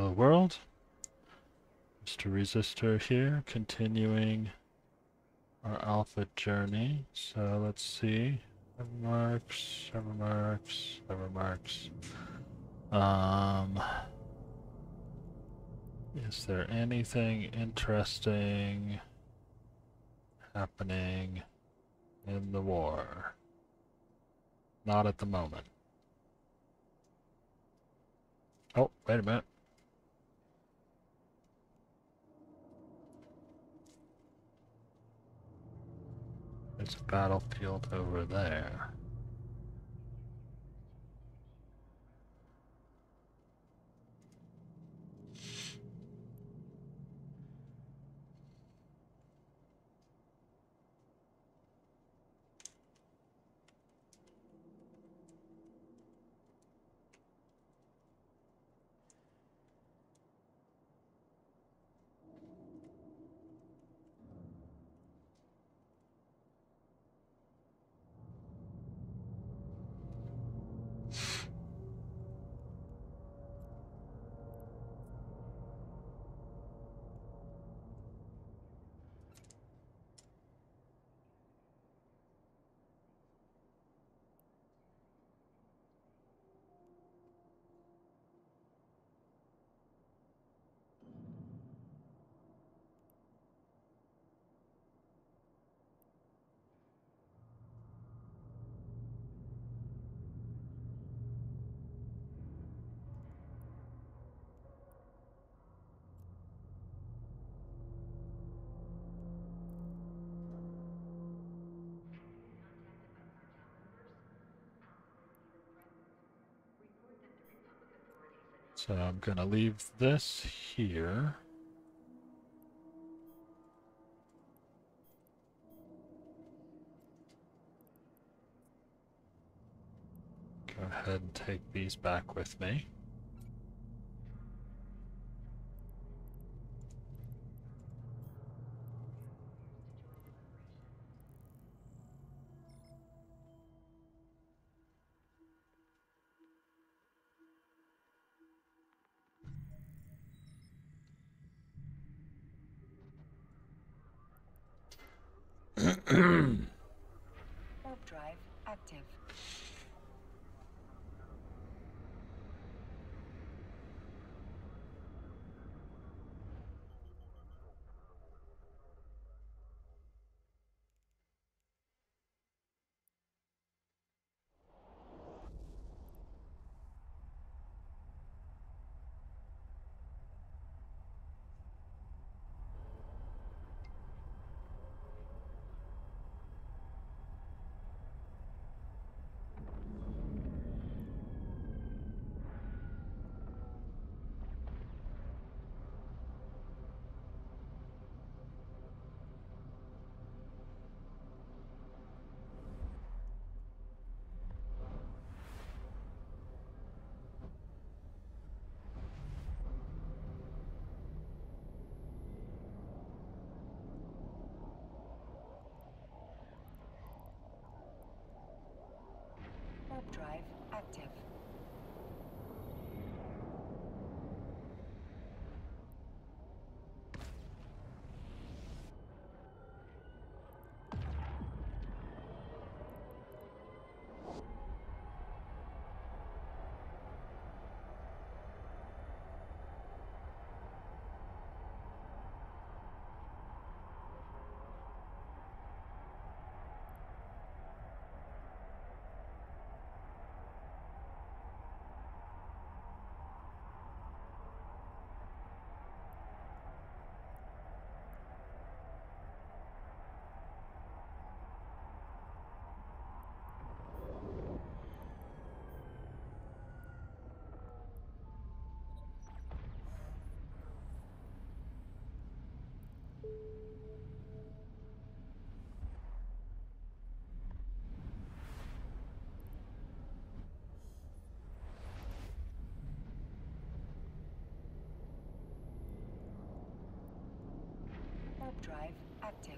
world. Mr. Resistor here, continuing our alpha journey. So let's see. Remarks. Is there anything interesting happening in the war? Not at the moment. Oh, wait a minute. There's a battlefield over there. So I'm going to leave this here. Go ahead and take these back with me. Warp drive active. Drive active. Drive active.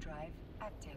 drive active.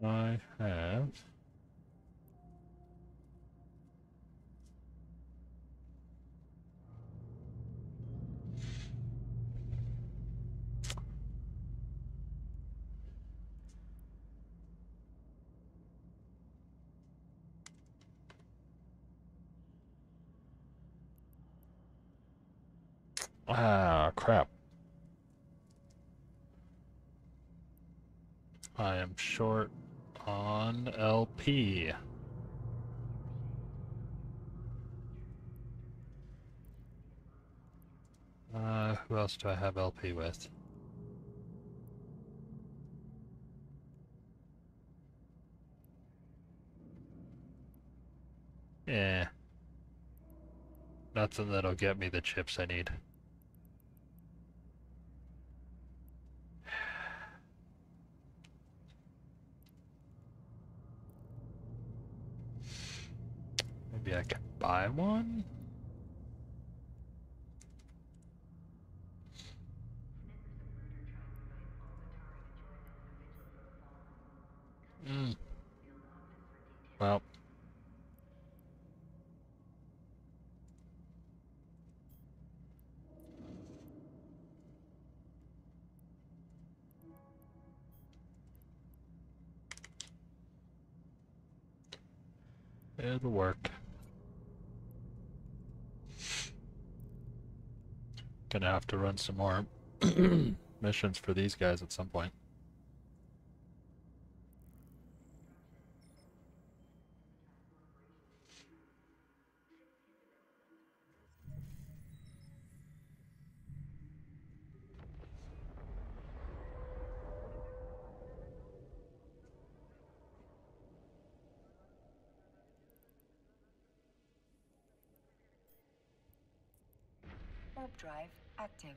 I have crap. I am short on LP. Who else do I have LP with? Yeah. Nothing that'll get me the chips I need. Maybe I can buy one? Well. It'll work. Gonna have to run some more missions for these guys at some point. Orb drive active.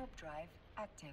Warp drive active.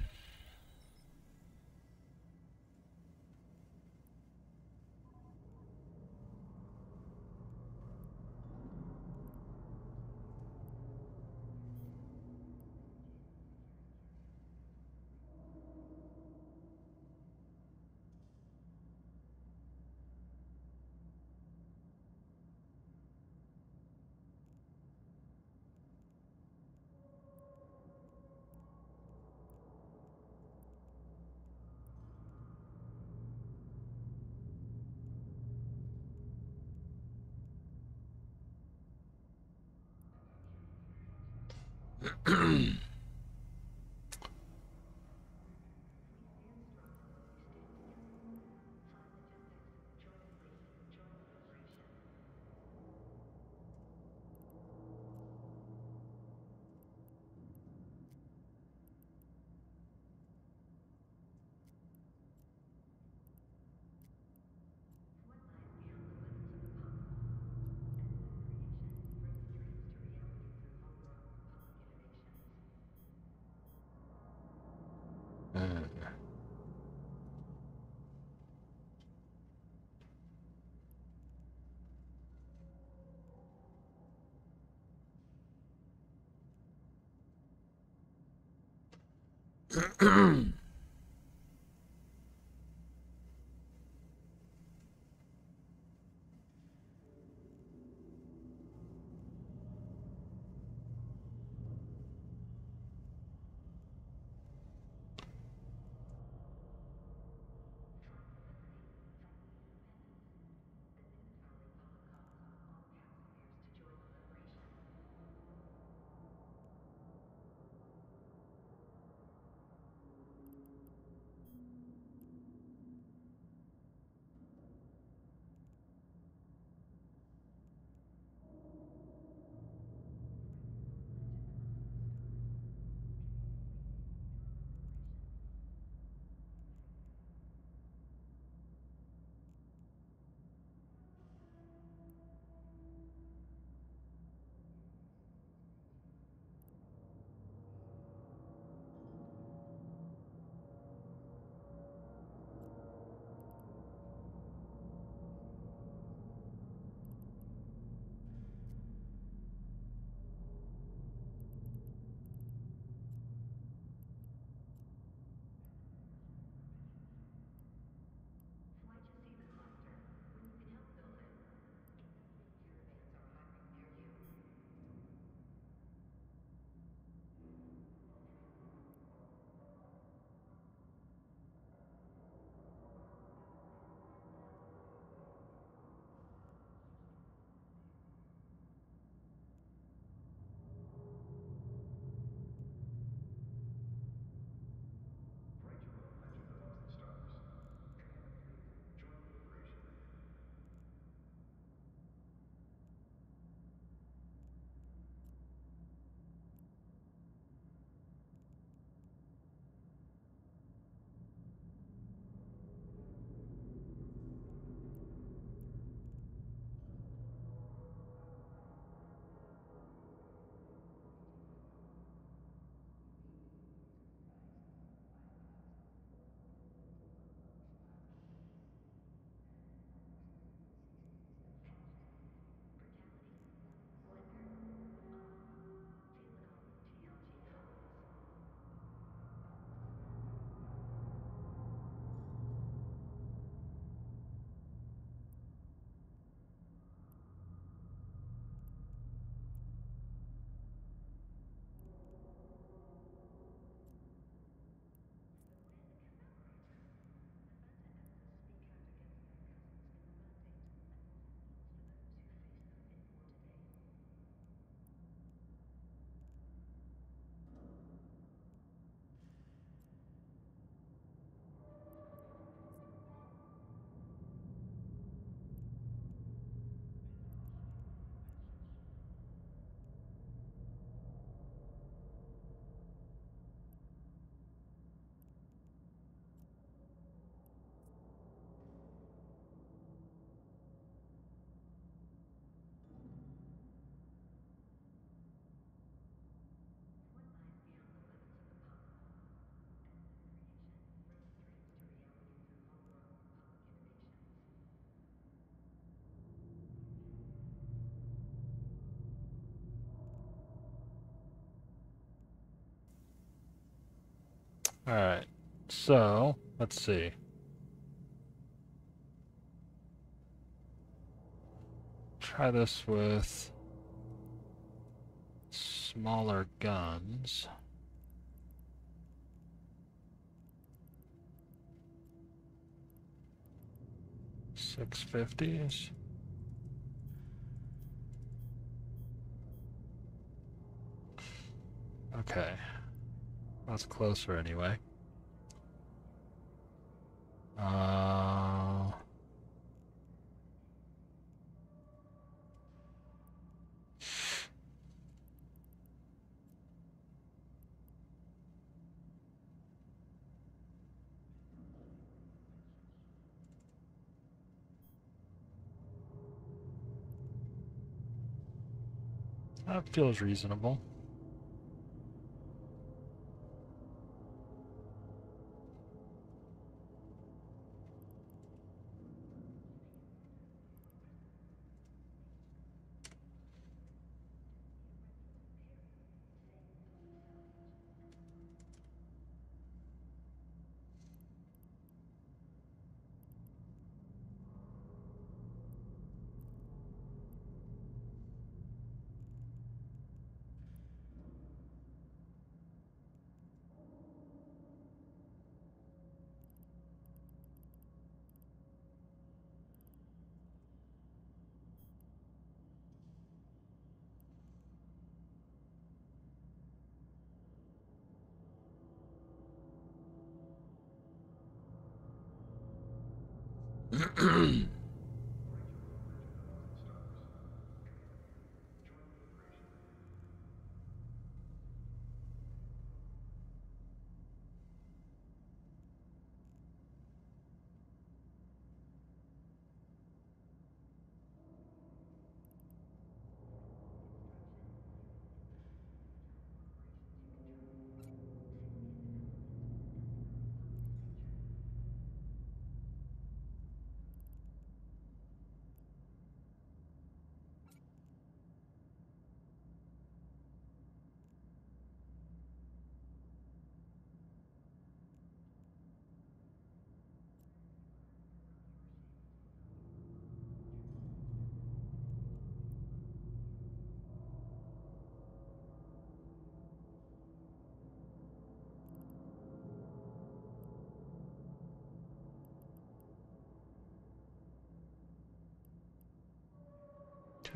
Alright, so, let's see. Try this with smaller guns. .650s. Okay. That's closer anyway. That feels reasonable.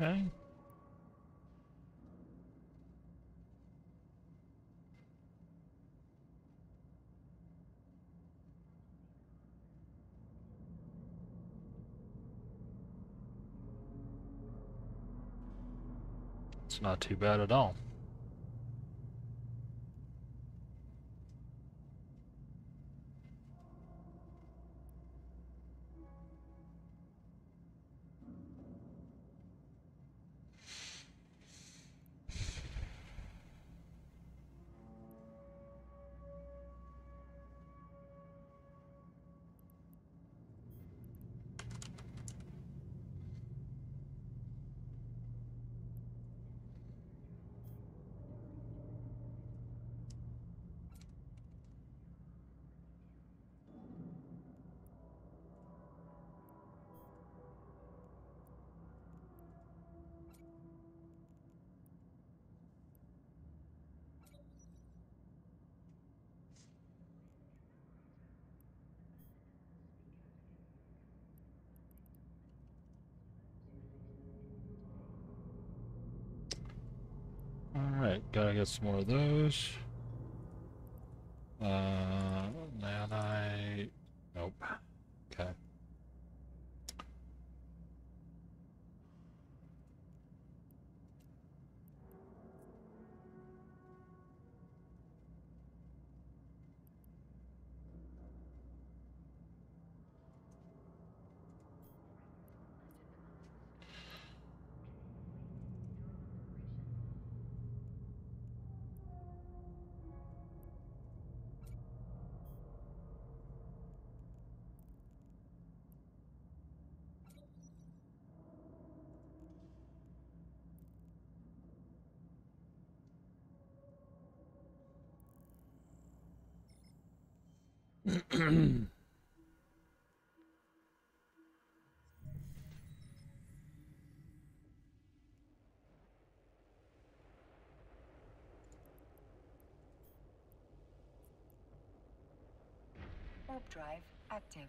Okay. It's not too bad at all. Gotta get some more of those. Nanite. Nope. Okay. Warp drive active.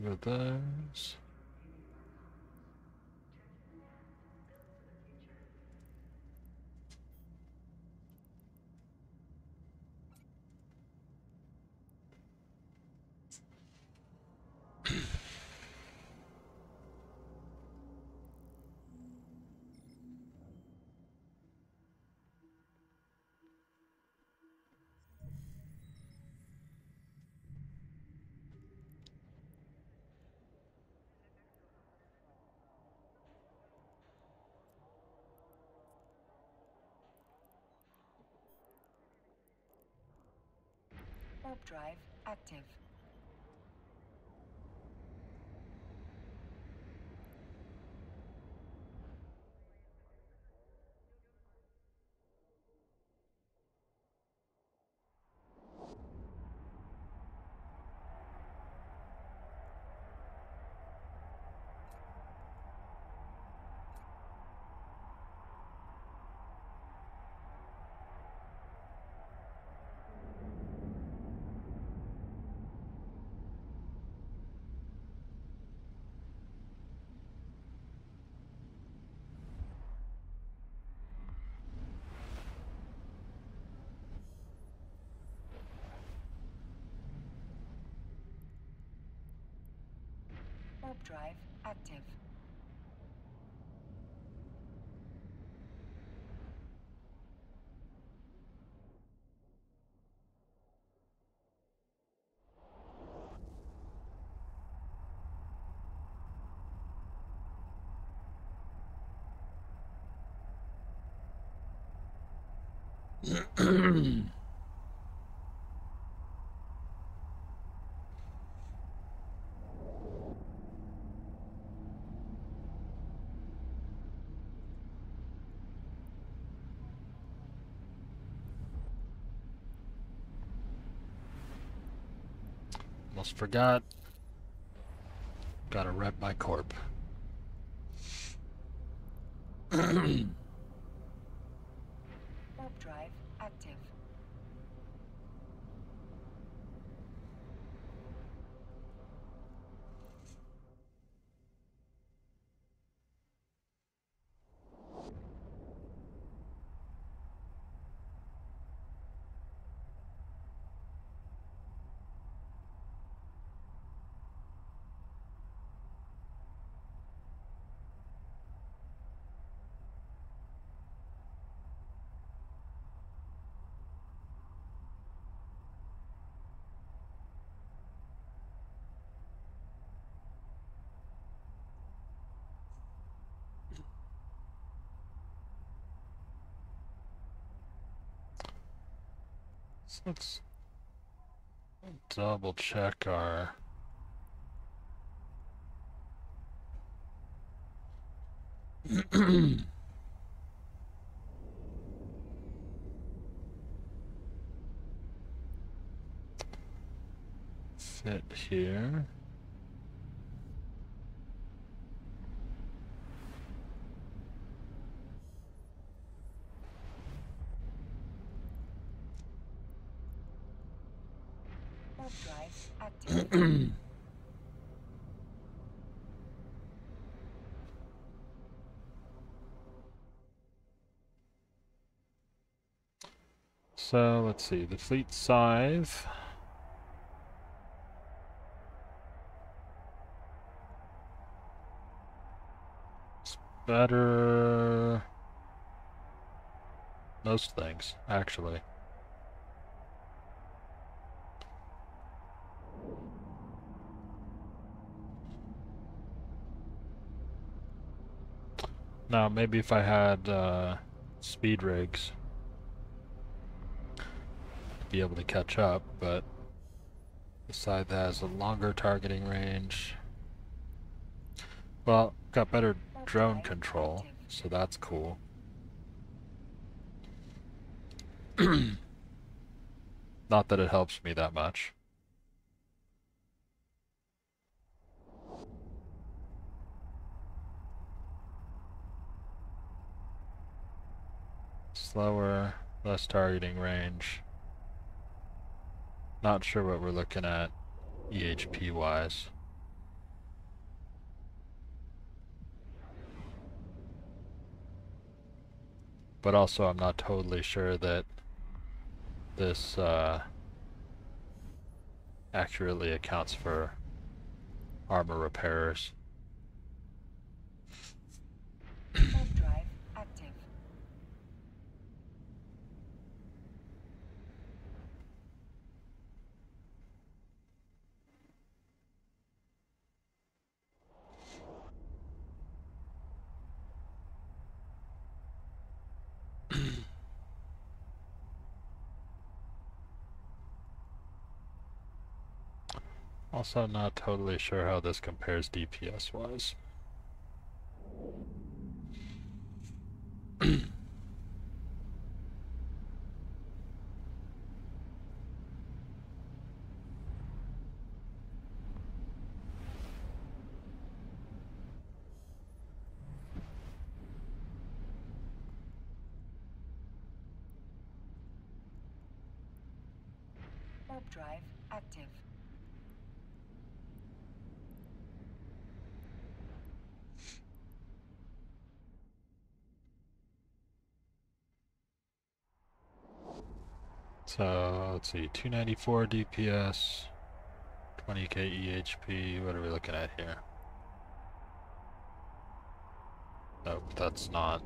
Two of those. Warp drive active. Warp drive active. Almost forgot. Gotta rep my corp. Warp drive active. Let's double check our fit here. So let's see, deflate Scythe. It's better. Most things, actually. Now, maybe if I had speed rigs, I'd be able to catch up, but the Scythe has a longer targeting range. Well, got better drone control, so that's cool. Not that it helps me that much. Slower, less targeting range. Not sure what we're looking at EHP wise. But also I'm not totally sure that this accurately accounts for armor repairers. Also not totally sure how this compares DPS wise. Orb drive active. So let's see, 294 DPS, 20k EHP, what are we looking at here? Nope, that's not.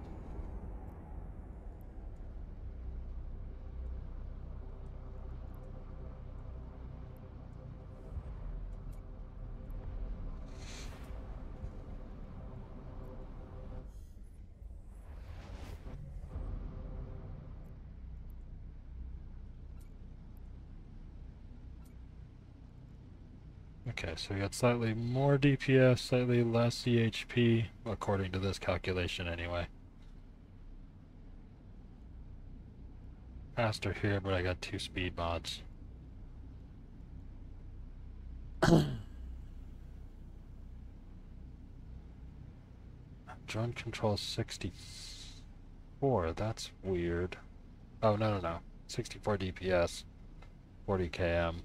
Okay, so we got slightly more DPS, slightly less EHP, according to this calculation anyway. Faster here, but I got 2 speed mods. Drone control 64, that's weird. Oh, no, 64 DPS, 40 km.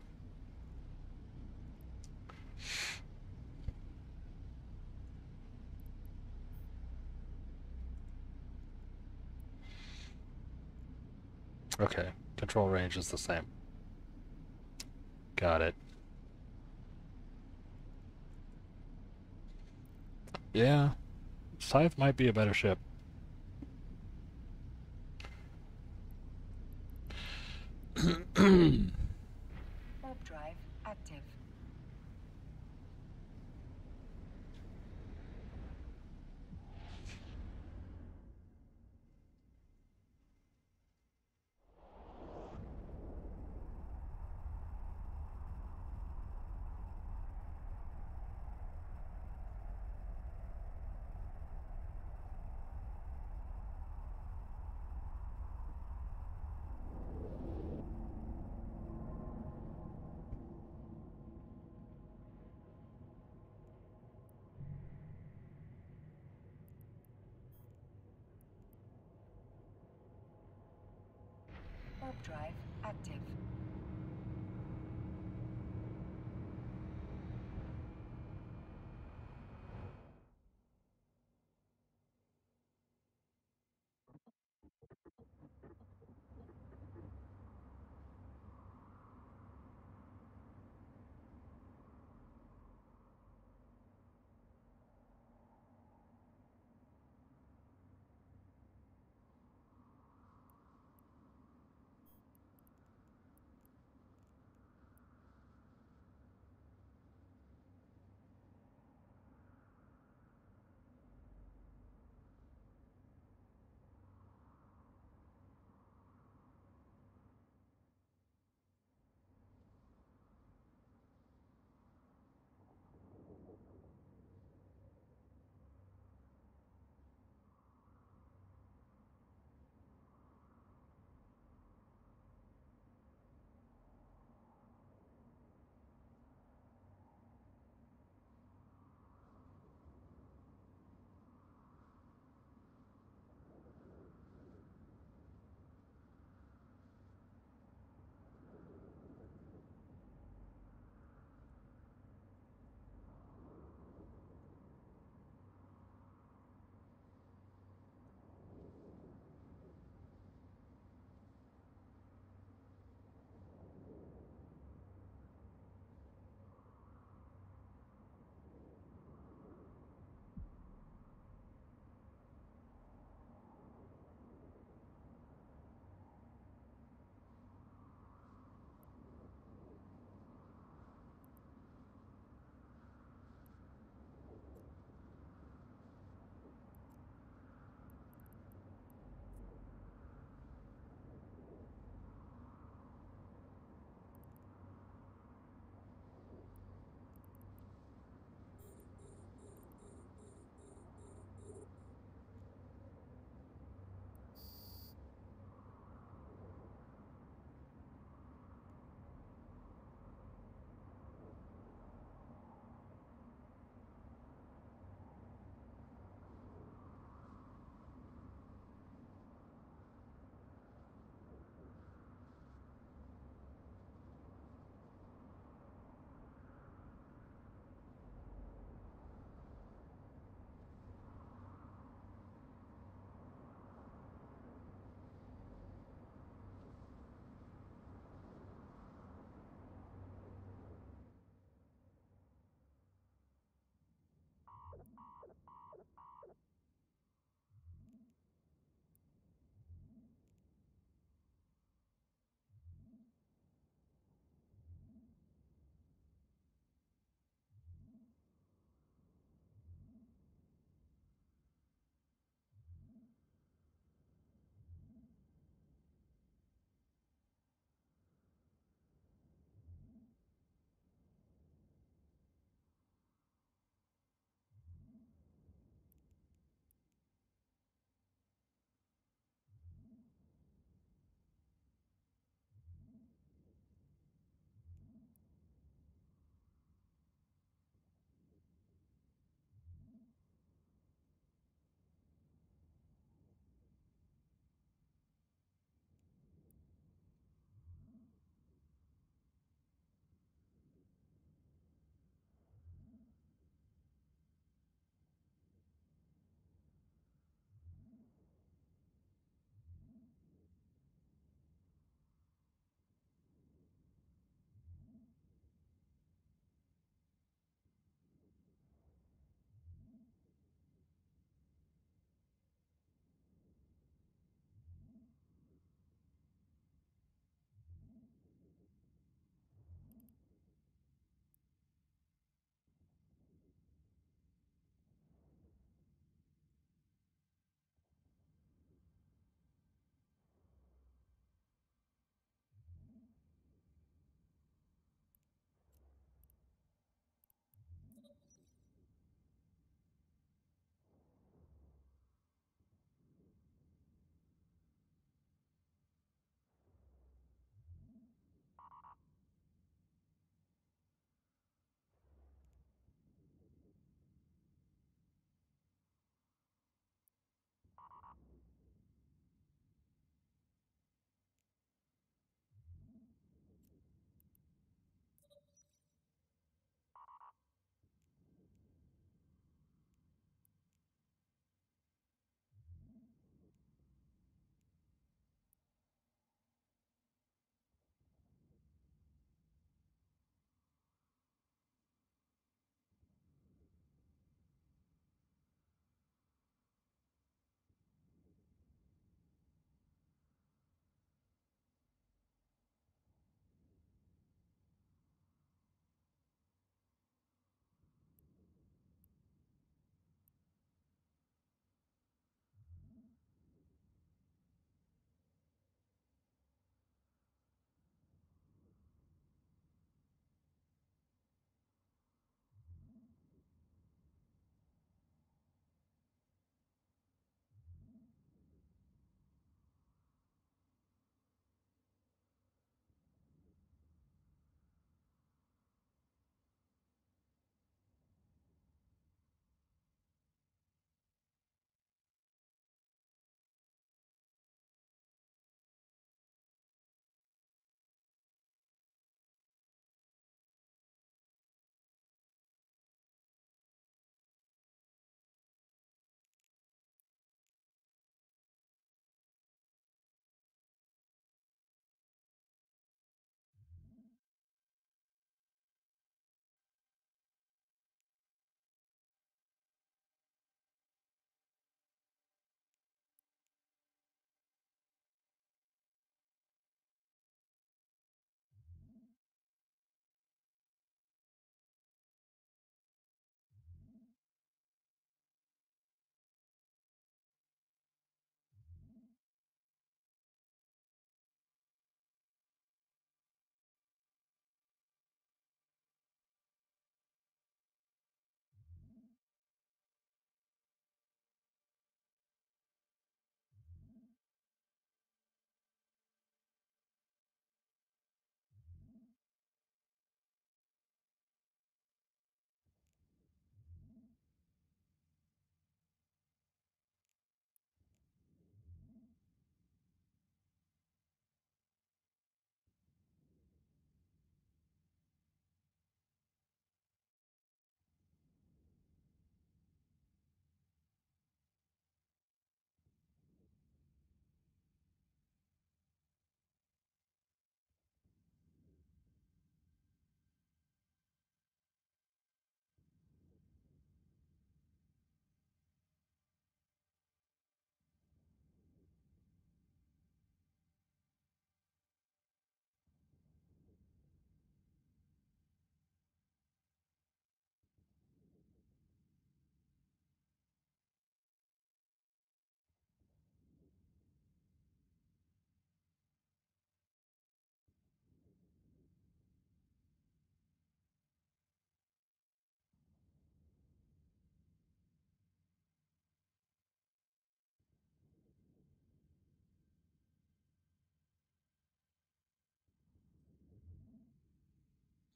Okay, control range is the same. Got it. Yeah, Scythe might be a better ship. Warp drive active. Drive active.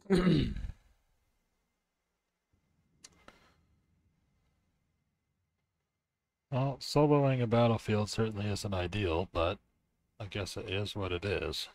Well, soloing a battlefield certainly isn't ideal, but I guess it is what it is.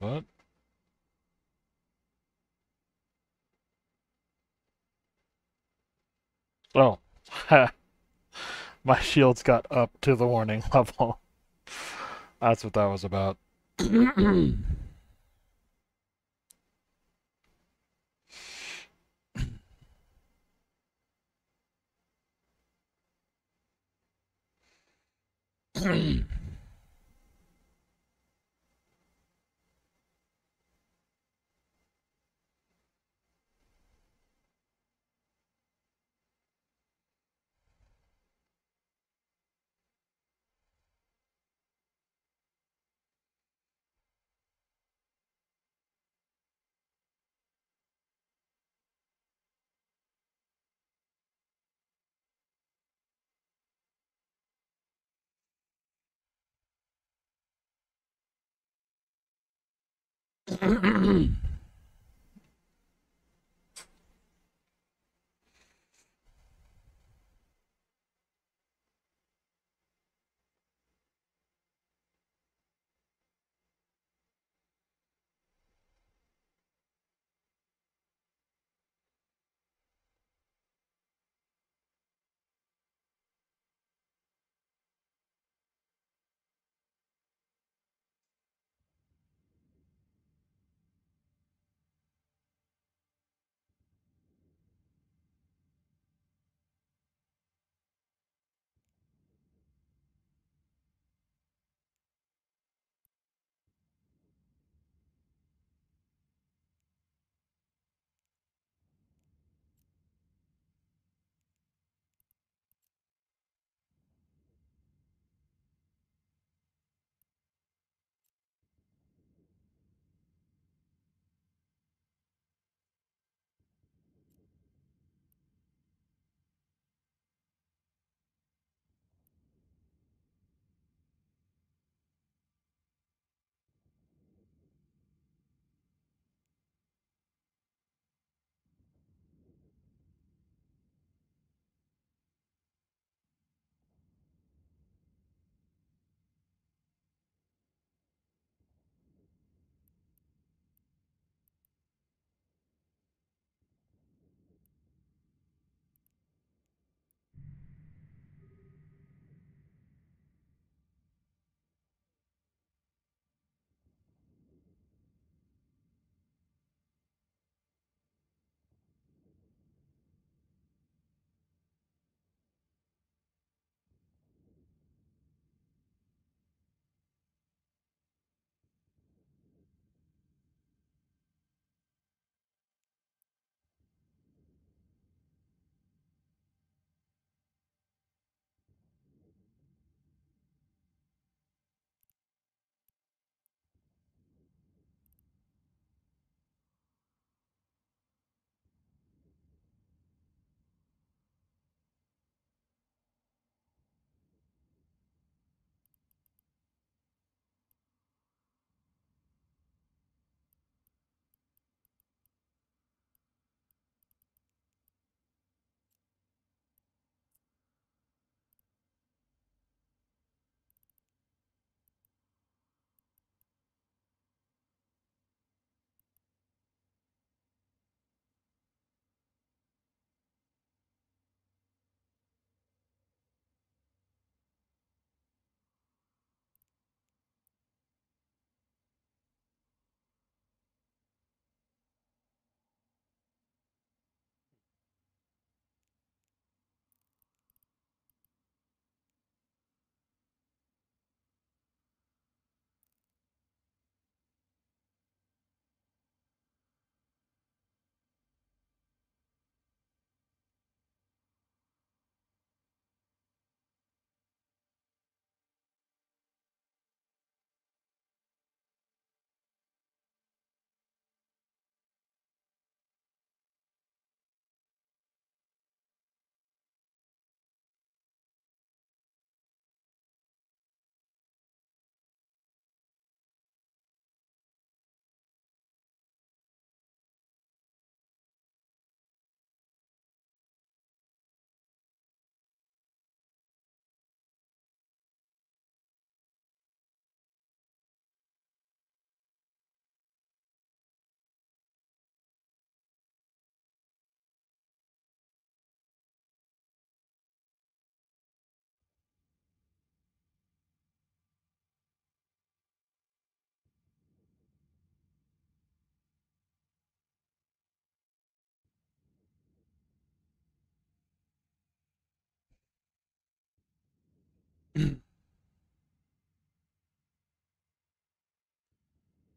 What? Oh, my shields got up to the warning level. That's what that was about.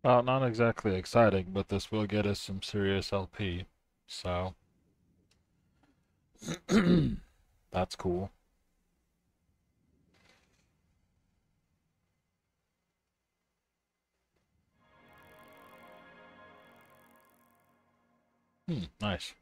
Well, not exactly exciting, but this will get us some serious LP, so that's cool. Nice.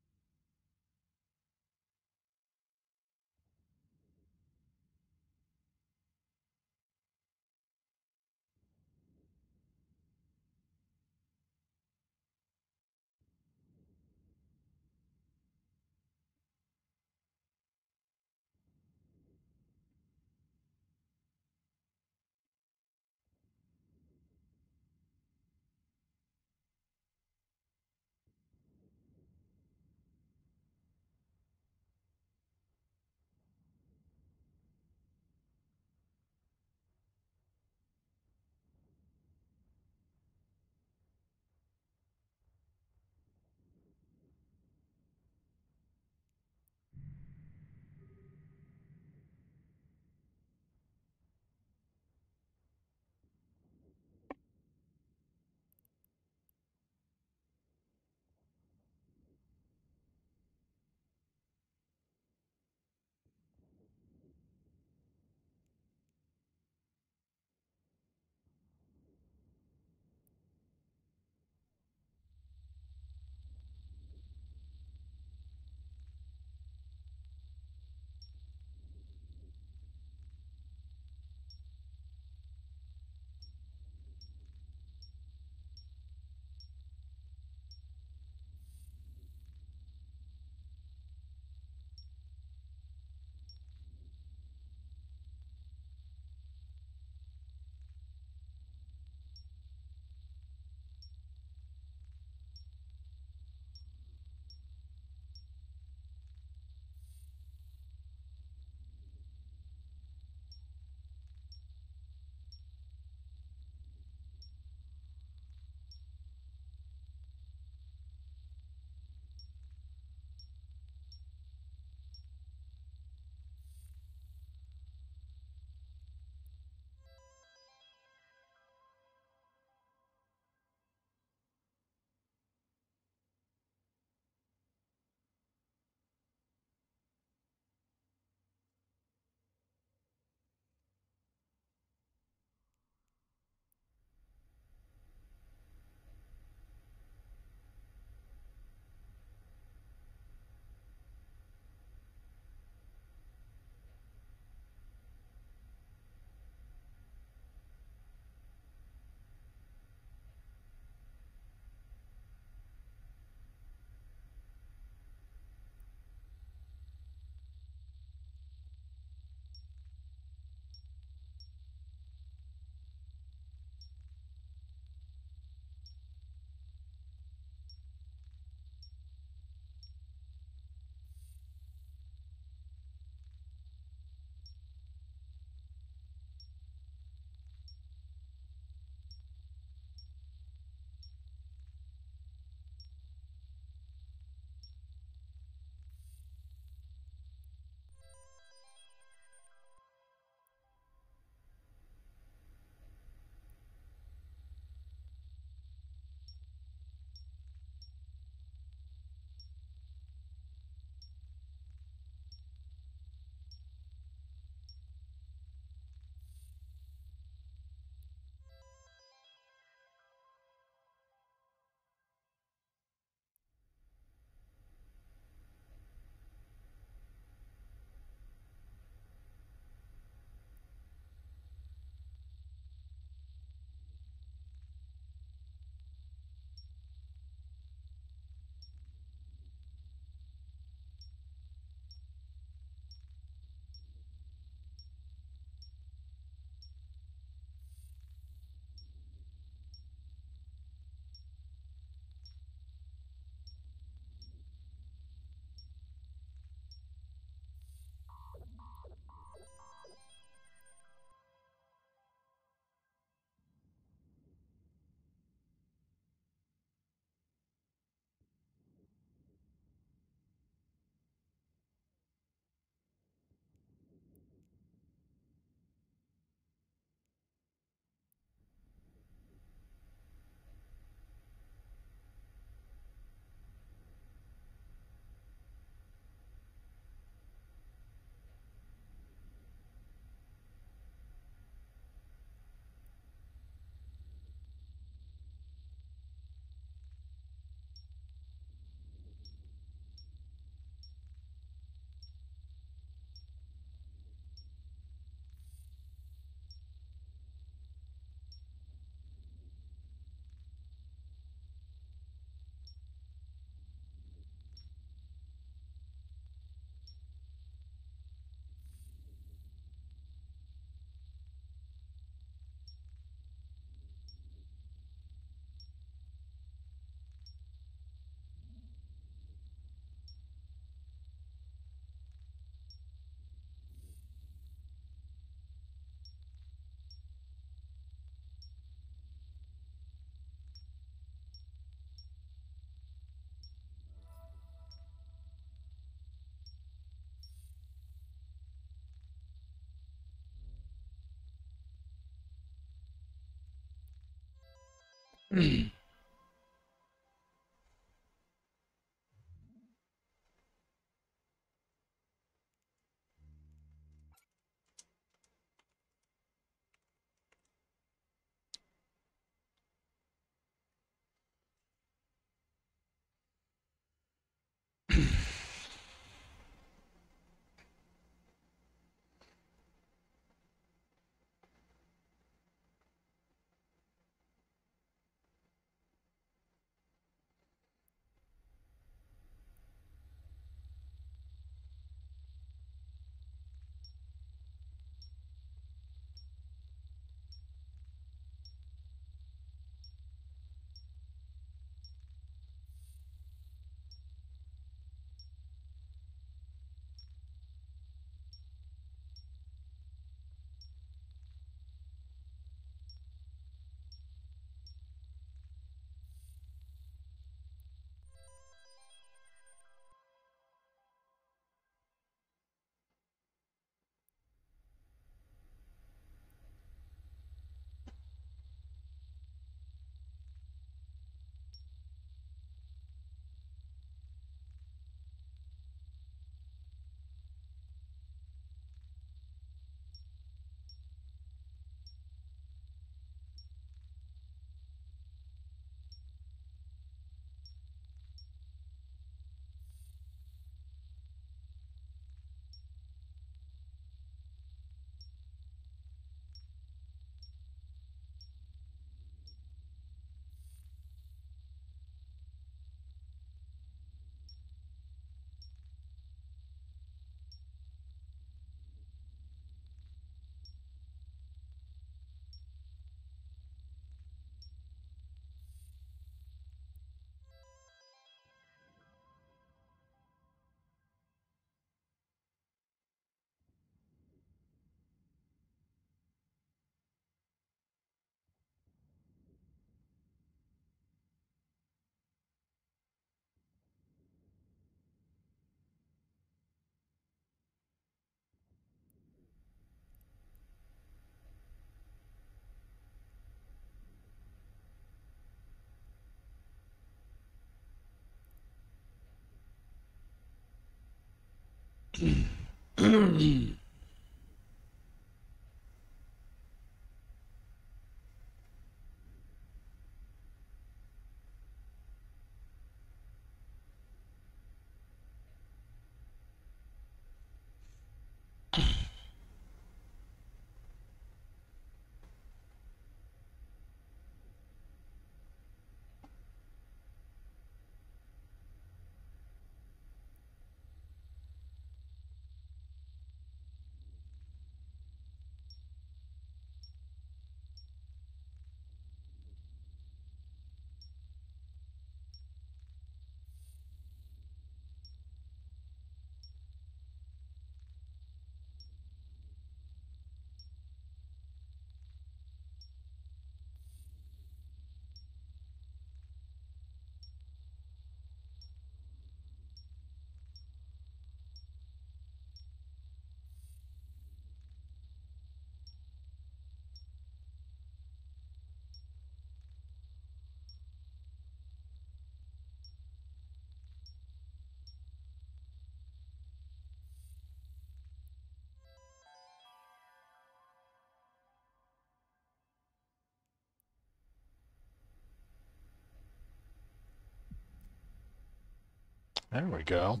There we go.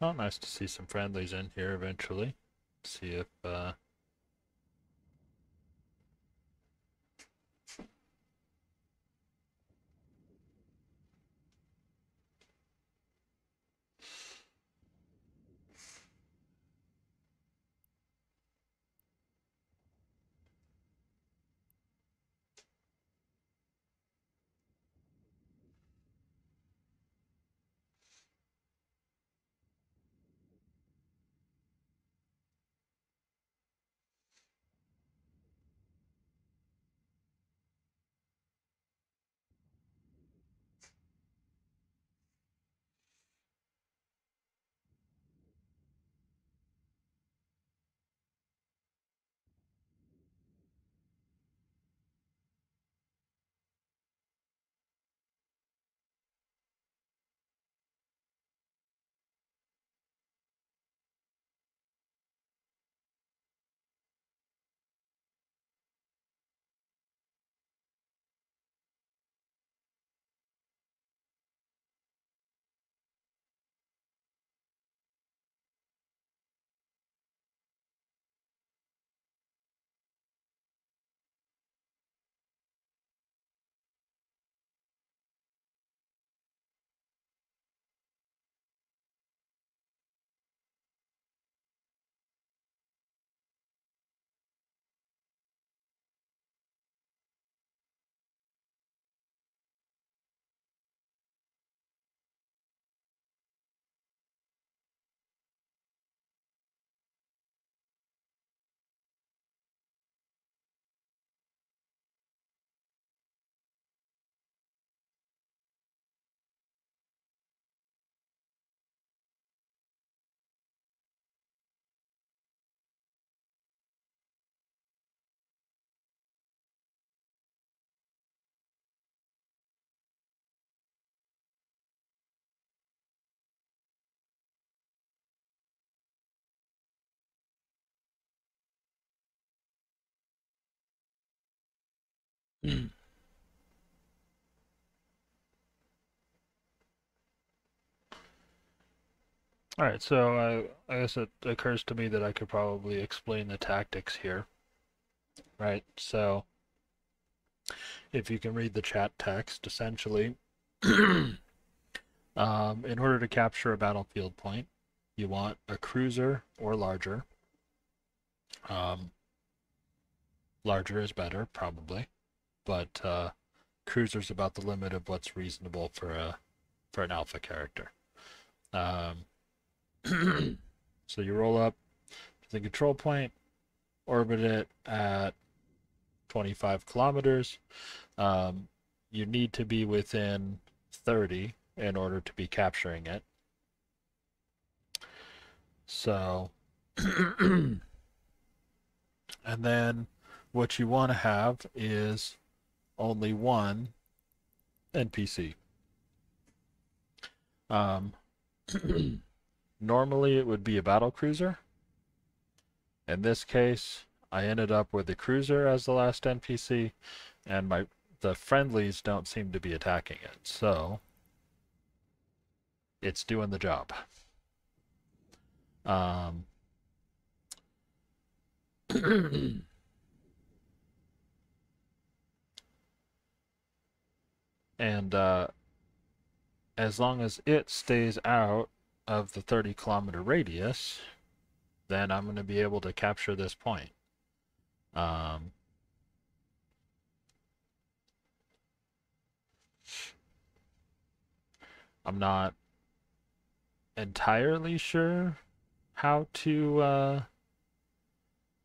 Well, nice to see some friendlies in here eventually. See if All right, so I guess it occurs to me that I could probably explain the tactics here, right? So if you can read the chat text, essentially, in order to capture a battlefield point, you want a cruiser or larger. Larger is better, probably, but cruiser's about the limit of what's reasonable for an alpha character. So you roll up to the control point, orbit it at 25 kilometers. You need to be within 30 in order to be capturing it. So, and then what you want to have is only one NPC. Normally it would be a battle cruiser. In this case, I ended up with the cruiser as the last NPC, and the friendlies don't seem to be attacking it, so it's doing the job. And as long as it stays out of the 30-kilometer radius, then I'm going to be able to capture this point. I'm not entirely sure how to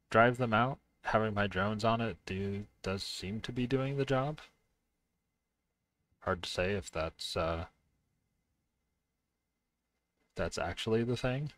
drive them out. Having my drones on it does seem to be doing the job. Hard to say if that's actually the thing.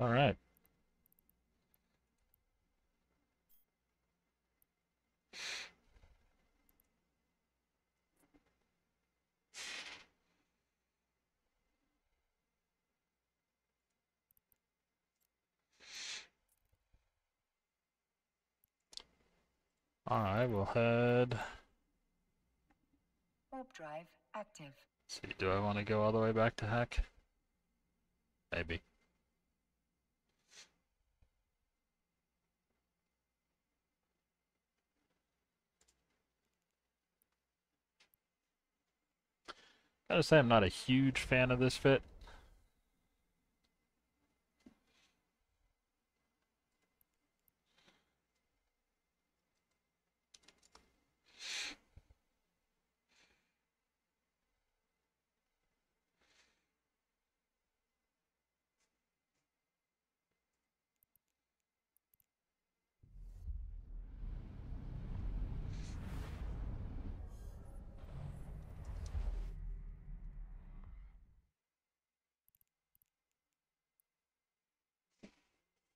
Alright. Alright, we'll head. Warp drive active. See, do I want to go all the way back to Heck? Maybe. Gotta say, I'm not a huge fan of this fit.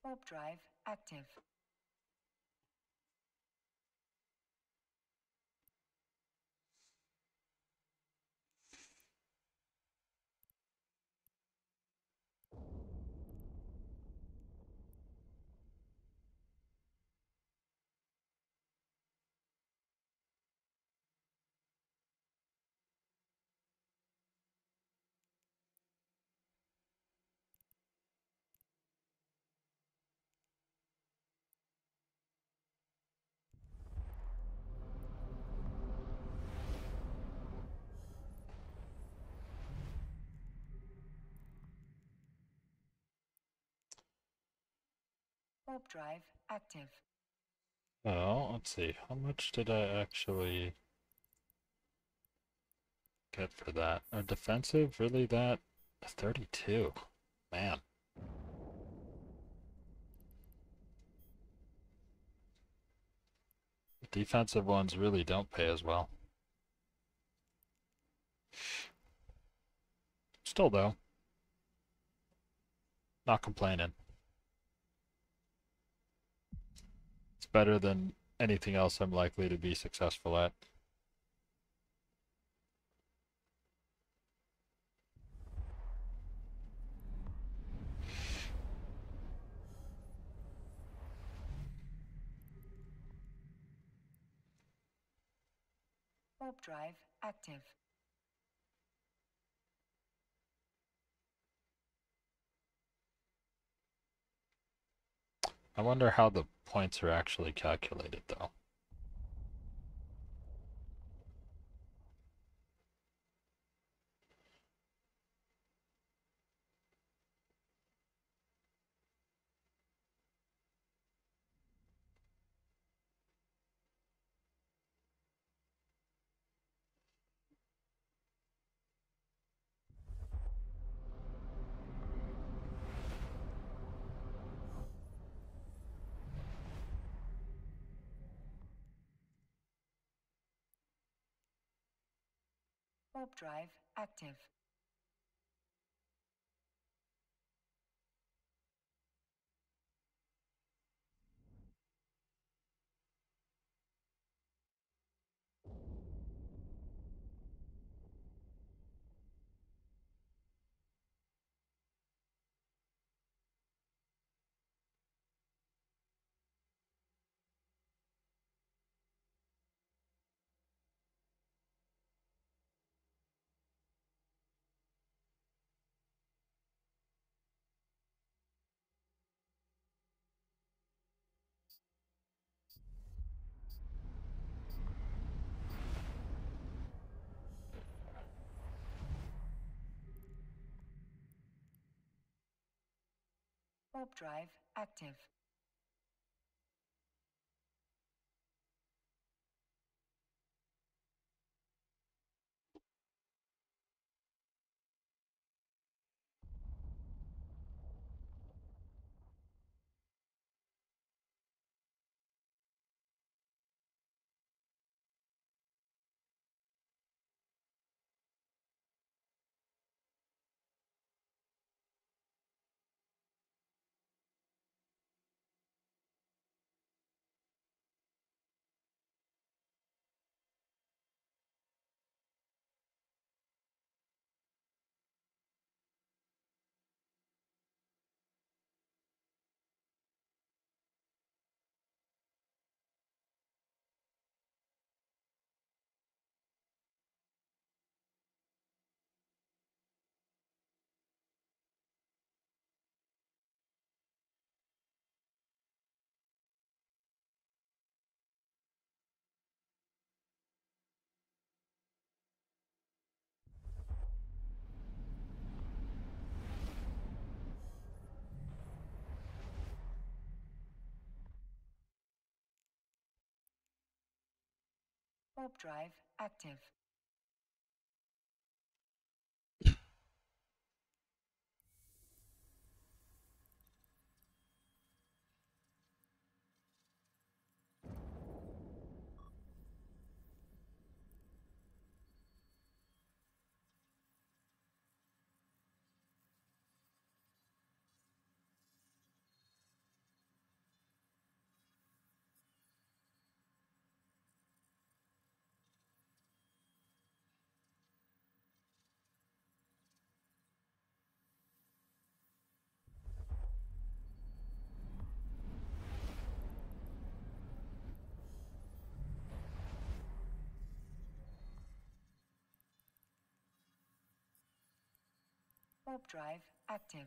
Warp drive active. Warp drive active. Oh, let's see. How much did I actually get for that? Our defensive, really that? 32. Man. The defensive ones really don't pay as well. Still though. Not complaining. Better than anything else I'm likely to be successful at. Warp drive active. I wonder how the points are actually calculated, though. Warp drive active. Warp drive active. Warp drive active. Warp drive active.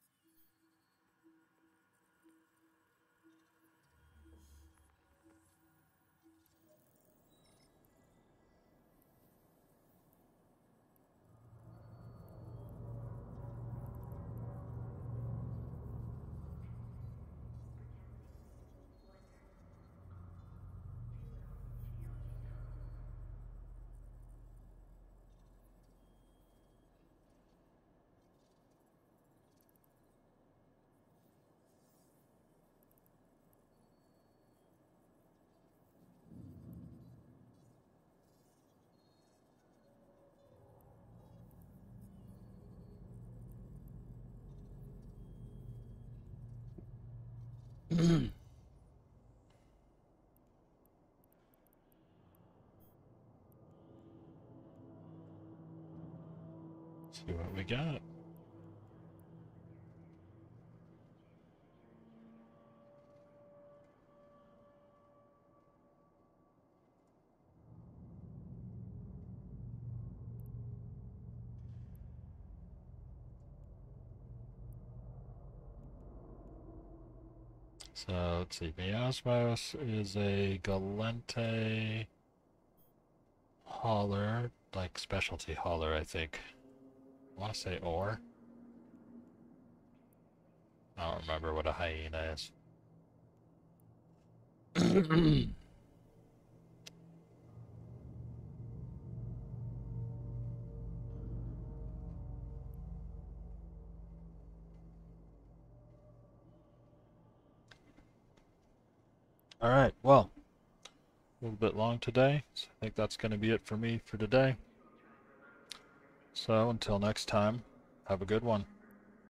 See what we got. So let's see, Miasmos is a Galente hauler, like specialty hauler, I think. I want to say ore. I don't remember what a hyena is. Alright, well, a little bit long today, so I think that's going to be it for me for today. So until next time, have a good one.